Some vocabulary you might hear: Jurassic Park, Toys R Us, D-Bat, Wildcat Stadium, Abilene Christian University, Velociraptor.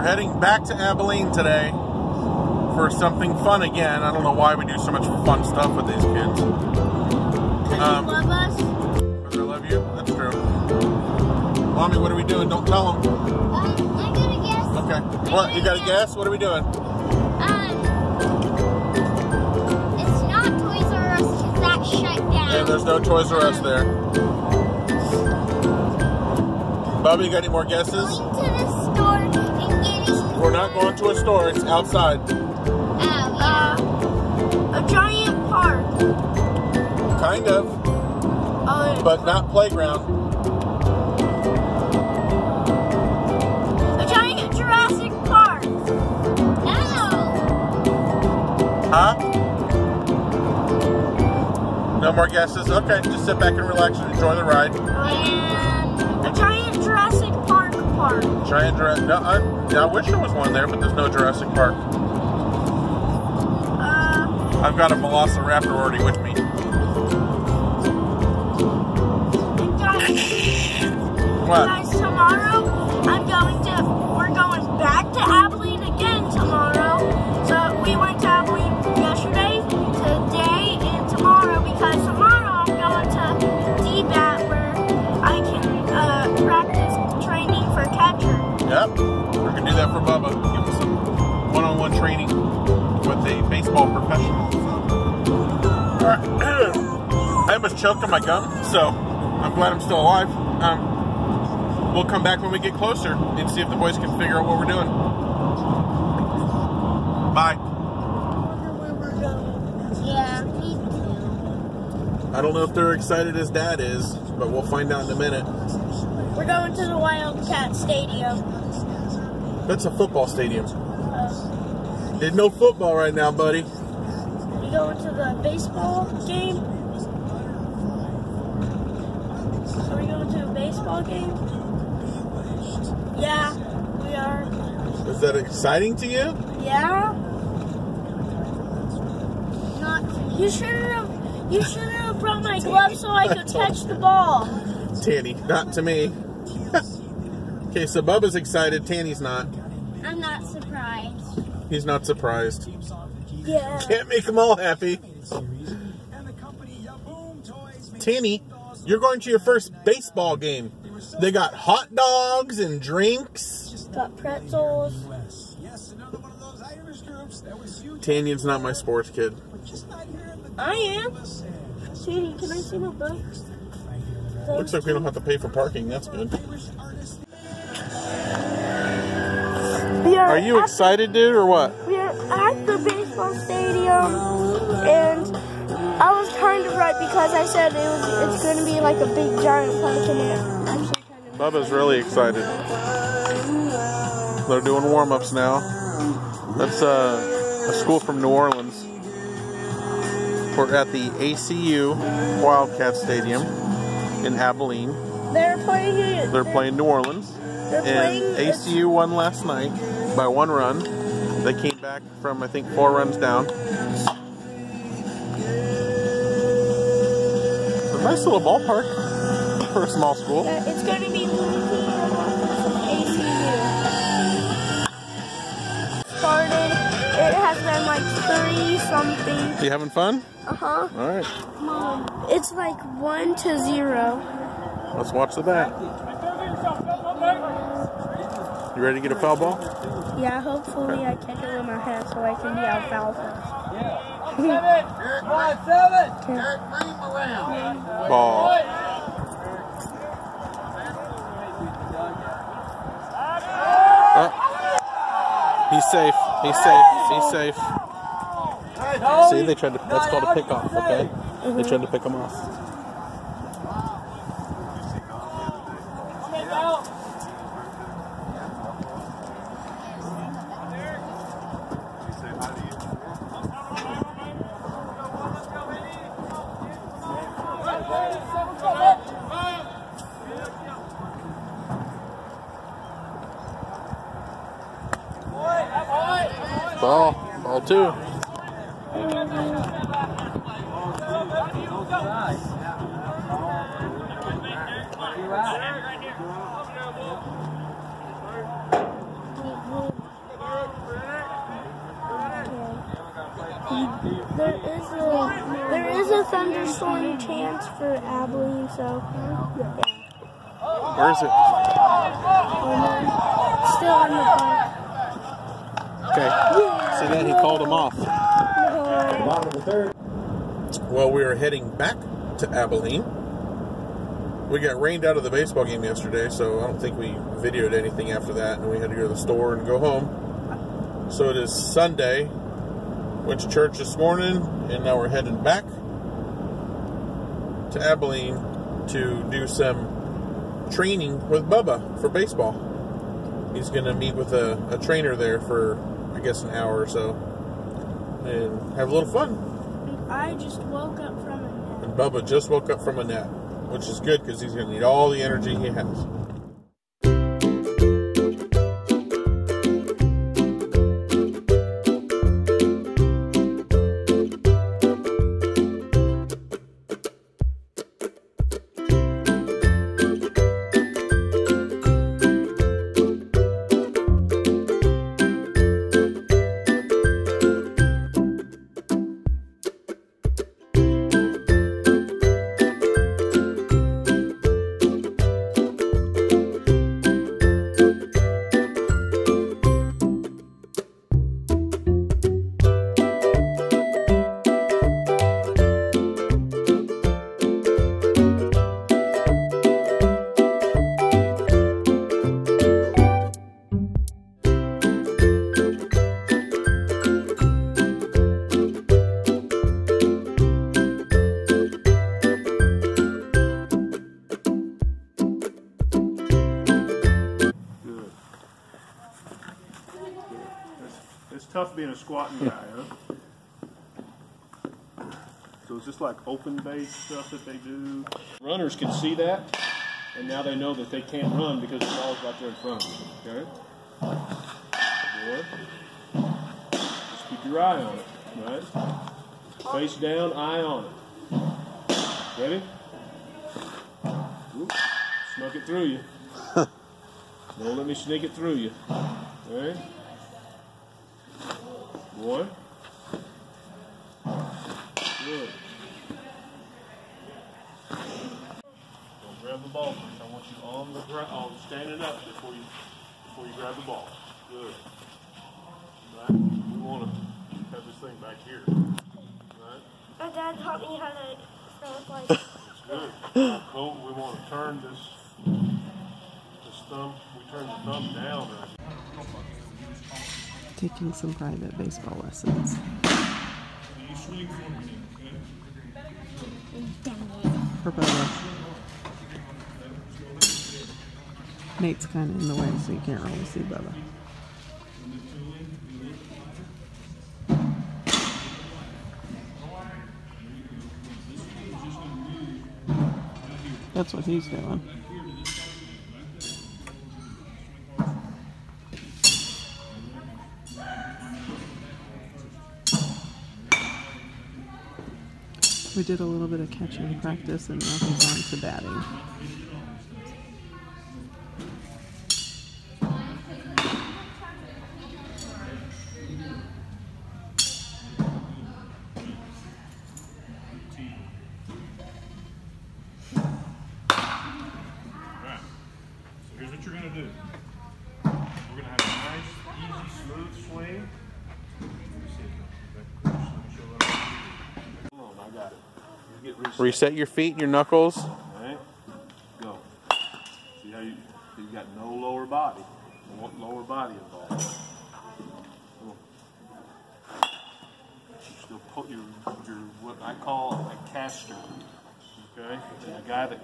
we're heading back to Abilene today for something fun again. I don't know why we do so much fun stuff with these kids. Because they love us. Because they love you? That's true. Mommy, what are we doing? Don't tell them. I'm going to guess. Okay. What? You got to guess? What are we doing? It's not Toys R Us because that shut down. Yeah, there's no Toys R Us there. Bubba, you got any more guesses? Going to the store and getting... We're not going to a store. It's outside. A giant park. Kind of. But not playground. A giant Jurassic Park. No. Huh? No more guesses? Okay, just sit back and relax and enjoy the ride. A giant Jurassic Park. Giant Jurassic. No, I wish there was one there, but there's no Jurassic Park. I've got a Velociraptor already with me. Guys, tomorrow we're going back to Abilene again tomorrow. So we went to Abilene yesterday, today, and tomorrow because tomorrow I'm going to D-Bat where I can. Practice training for catcher. Yep, we're gonna do that for Bubba. Give him some one-on-one training with a baseball professional. So. All right. I almost choked on my gum, so I'm glad I'm still alive. We'll come back when we get closer and see if the boys can figure out what we're doing. Bye. Yeah, me too. I don't know if they're excited as Dad is, but we'll find out in a minute. We're going to the Wildcat Stadium. That's a football stadium. There's no football right now, buddy. We going to the baseball game? Are we going to a baseball game? Yeah, we are. Is that exciting to you? Yeah. Not. You should have brought my gloves so I could catch the ball. Tanny, not to me. Okay, so Bubba's excited. Tanny's not. I'm not surprised. He's not surprised. Yeah. Can't make them all happy. Tanny, you're going to your first baseball game. They got hot dogs and drinks. Got pretzels. Tanya's not my sports kid. I am. Tanny, can I see my butt? Looks like we don't have to pay for parking. That's good. Are you excited, dude, or what? We're at the baseball stadium, and I was kind of right because I said it's going to be like a big giant pumpkin. Bubba's really excited. They're doing warm-ups now. That's a school from New Orleans. We're at the ACU Wildcat Stadium in Abilene. They're playing New Orleans. And ACU won last night by 1 run. They came back from, I think, 4 runs down. It's a nice little ballpark for a small school. It's going to be ACU. Started. It has been like 3-something. You having fun? Uh-huh. All right. Mom, it's like 1-0. Let's watch the bat. You ready to get a foul ball? Yeah, hopefully okay. I catch it with my hand so I can get a foul ball. Yeah. 7. Ball. Oh. He's safe. See, they tried to. That's called a pick off, okay? They tried to pick him off. Ball 2. there is a thunderstorm chance for Abilene, so yeah. Where is it? Still in the park. Okay. Yeah. So then he called him off. Bottom of the third. Well, we are heading back to Abilene. We got rained out of the baseball game yesterday, so I don't think we videoed anything after that, and we had to go to the store and go home. So it is Sunday. Went to church this morning, and now we're heading back to Abilene to do some training with Bubba for baseball. He's going to meet with a trainer there for, I guess, an hour or so, and have a little fun. I just woke up from a nap. And Bubba just woke up from a nap. Which is good because he's going to need all the energy he has. Tough being a squatting guy, huh? So it's just like open base stuff that they do. Runners can see that, and now they know that they can't run because the ball's right there in front of them. Okay? Good. Just keep your eye on it, right? Face down, eye on it. Ready? Oops. Snuck it through you. Don't let me sneak it through you. Alright? One. Good. Don't grab the ball first. I want you on the ground, standing up before you grab the ball. Good. Right? We want to have this thing back here. Right? My dad taught me how to start like. Good. So we want to turn this thumb. We turn the thumb down. Right? Taking some private baseball lessons. For Bubba. Nate's kind of in the way, so you can't really see Bubba. That's what he's doing. We did a little bit of catching practice, and now he's on to batting. Alright, so here's what you're going to do. We're going to have a nice, easy, smooth swing. Reset your feet and your knuckles. Alright, go. See how you got no lower body. You want lower body involved. Cool. You still put your what I call a caster. Okay? And the guy that